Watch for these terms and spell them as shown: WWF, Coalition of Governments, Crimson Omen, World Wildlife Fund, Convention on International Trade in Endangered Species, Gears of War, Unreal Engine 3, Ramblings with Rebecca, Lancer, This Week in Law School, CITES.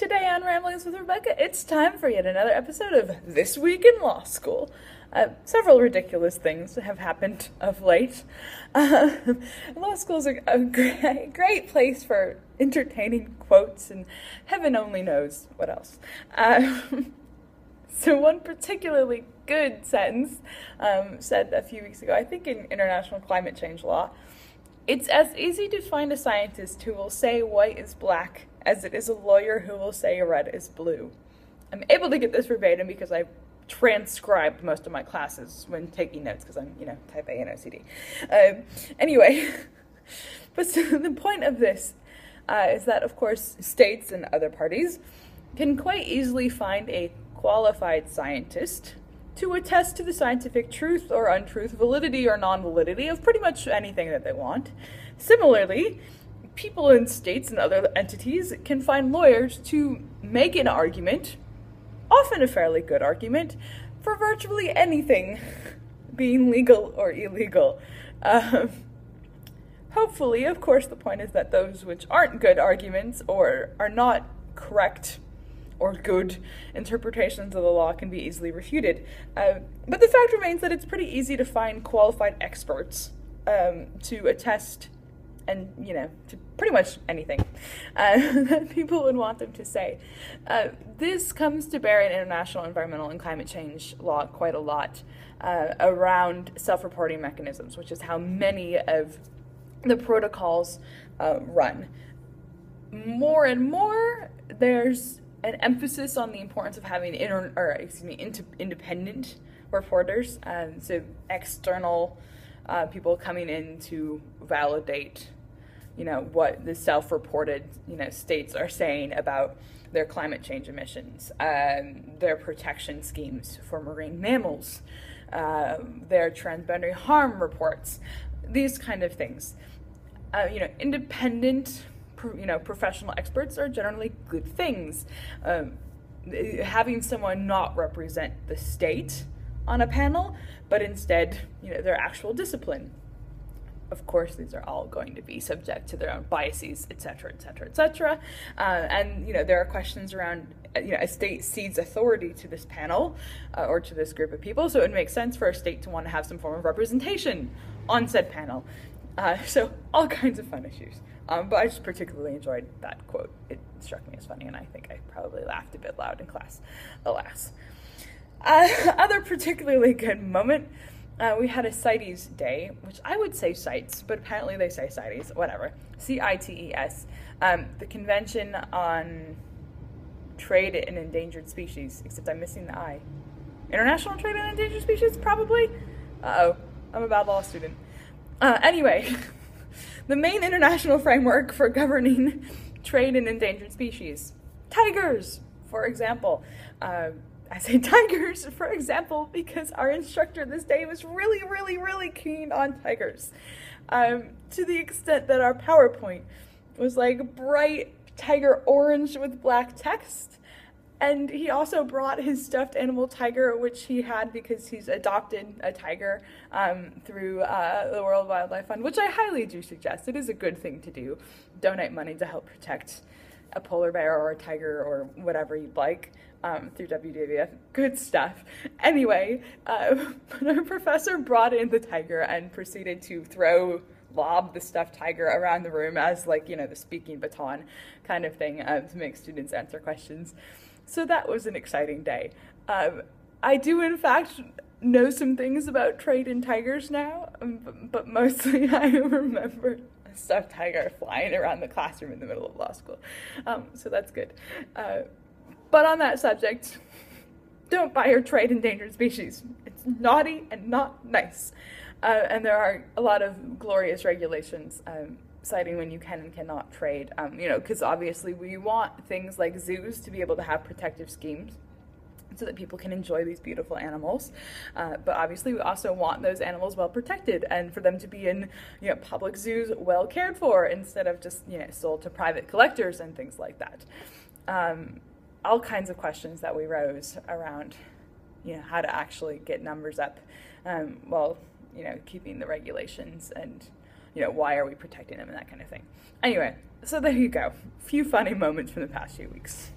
Today on Ramblings with Rebecca, it's time for yet another episode of This Week in Law School. Several ridiculous things have happened of late. Law school is a great place for entertaining quotes and heaven only knows what else. So one particularly good sentence said a few weeks ago, I think in international climate change law, it's as easy to find a scientist who will say white is black as it is a lawyer who will say red is blue. I'm able to get this verbatim because I transcribed most of my classes when taking notes because I'm, type A and OCD. Anyway, but so the point of this is that, of course, states and other parties can quite easily find a qualified scientist to attest to the scientific truth or untruth, validity or non-validity of pretty much anything that they want. Similarly, people in states and other entities can find lawyers to make an argument, often a fairly good argument, for virtually anything being legal or illegal. Hopefully, of course, the point is that those which aren't good arguments or are not correct or good interpretations of the law can be easily refuted. But the fact remains that it's pretty easy to find qualified experts to attest and, to pretty much anything that people would want them to say. This comes to bear in international environmental and climate change law quite a lot around self-reporting mechanisms, which is how many of the protocols run. More and more, there's an emphasis on the importance of having independent reporters, so external people coming in to validate, what the self-reported, states are saying about their climate change emissions, their protection schemes for marine mammals, their transboundary harm reports, these kind of things. Independent, professional experts are generally good things. Having someone not represent the state on a panel, but instead, their actual discipline. Of course, these are all going to be subject to their own biases, etc., etc., etc. And, there are questions around, a state cedes authority to this panel or to this group of people, so it makes sense for a state to want to have some form of representation on said panel. So all kinds of fun issues. But I just particularly enjoyed that quote. It struck me as funny, and I think I probably laughed a bit loud in class, alas. Other particularly good moment, we had a CITES day, which I would say CITES, but apparently they say CITES, whatever, C-I-T-E-S, the Convention on Trade in Endangered Species, except I'm missing the I. International Trade in Endangered Species, probably? Uh-oh, I'm a bad law student. Anyway, the main international framework for governing trade in endangered species. Tigers, for example. I say tigers, for example, because our instructor this day was really, really, really keen on tigers. To the extent that our PowerPoint was like bright tiger orange with black text. And he also brought his stuffed animal tiger, which he had because he's adopted a tiger through the World Wildlife Fund, which I highly do suggest. It is a good thing to do. Donate money to help protect a polar bear or a tiger or whatever you'd like through WWF. Good stuff. Anyway, our professor brought in the tiger and proceeded to lob the stuffed tiger around the room as the speaking baton kind of thing to make students answer questions. So that was an exciting day. I do, in fact, know some things about trade in tigers now, but mostly I remember a stuffed tiger flying around the classroom in the middle of law school. So that's good. But on that subject, don't buy or trade endangered species. It's naughty and not nice. And there are a lot of glorious regulations citing when you can and cannot trade, because obviously we want things like zoos to be able to have protective schemes so that people can enjoy these beautiful animals. But obviously we also want those animals well protected and for them to be in public zoos well cared for instead of just sold to private collectors and things like that. All kinds of questions that we rose around how to actually get numbers up while keeping the regulations and why are we protecting them and that kind of thing. Anyway, so there you go. A few funny moments from the past few weeks.